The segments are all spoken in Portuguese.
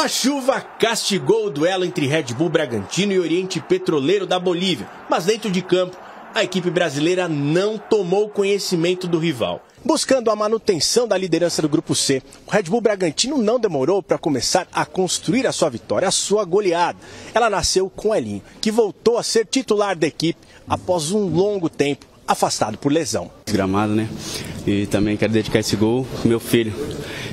A chuva castigou o duelo entre Red Bull Bragantino e Oriente Petroleiro da Bolívia, mas dentro de campo, a equipe brasileira não tomou conhecimento do rival. Buscando a manutenção da liderança do Grupo C, o Red Bull Bragantino não demorou para começar a construir a sua vitória, a sua goleada. Ela nasceu com Elinho, que voltou a ser titular da equipe após um longo tempo afastado por lesão. Desgramado, né? E também quero dedicar esse gol ao meu filho,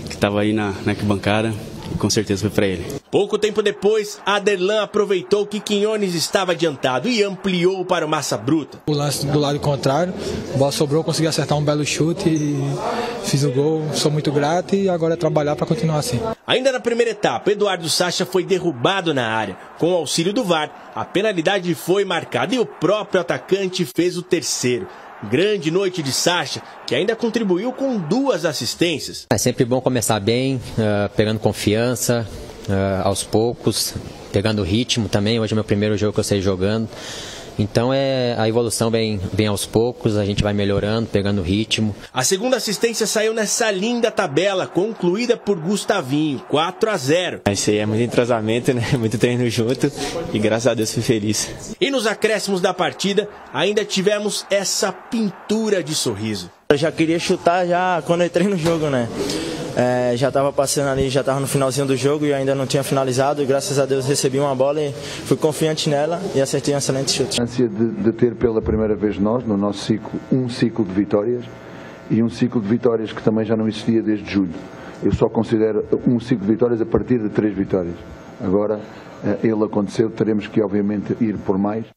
que estava aí na arquibancada. Com certeza foi para ele. Pouco tempo depois, Aderlan aproveitou que Quinhones estava adiantado e ampliou para o Massa Bruta. O lance do lado contrário, a bola sobrou, consegui acertar um belo chute e fiz o gol. Sou muito grato e agora é trabalhar para continuar assim. Ainda na primeira etapa, Eduardo Sacha foi derrubado na área. Com o auxílio do VAR, a penalidade foi marcada e o próprio atacante fez o terceiro. Grande noite de Sacha, que ainda contribuiu com 2 assistências. É sempre bom começar bem, pegando confiança, aos poucos, pegando ritmo também. Hoje é o meu primeiro jogo que eu sei jogando. Então a evolução vem aos poucos, a gente vai melhorando, pegando ritmo. A segunda assistência saiu nessa linda tabela, concluída por Gustavinho, 4-0. Isso aí é muito entrosamento, né? Muito treino junto e graças a Deus fui feliz. E nos acréscimos da partida, ainda tivemos essa pintura de sorriso. Eu já queria chutar já quando eu entrei no jogo, né? Já estava passando ali, já estava no finalzinho do jogo e ainda não tinha finalizado. E graças a Deus recebi uma bola e fui confiante nela e acertei um excelente chute. A ânsia de ter pela primeira vez nós, no nosso ciclo, um ciclo de vitórias e um ciclo de vitórias que também já não existia desde julho. Eu só considero um ciclo de vitórias a partir de 3 vitórias. Agora ele aconteceu, teremos que obviamente ir por mais.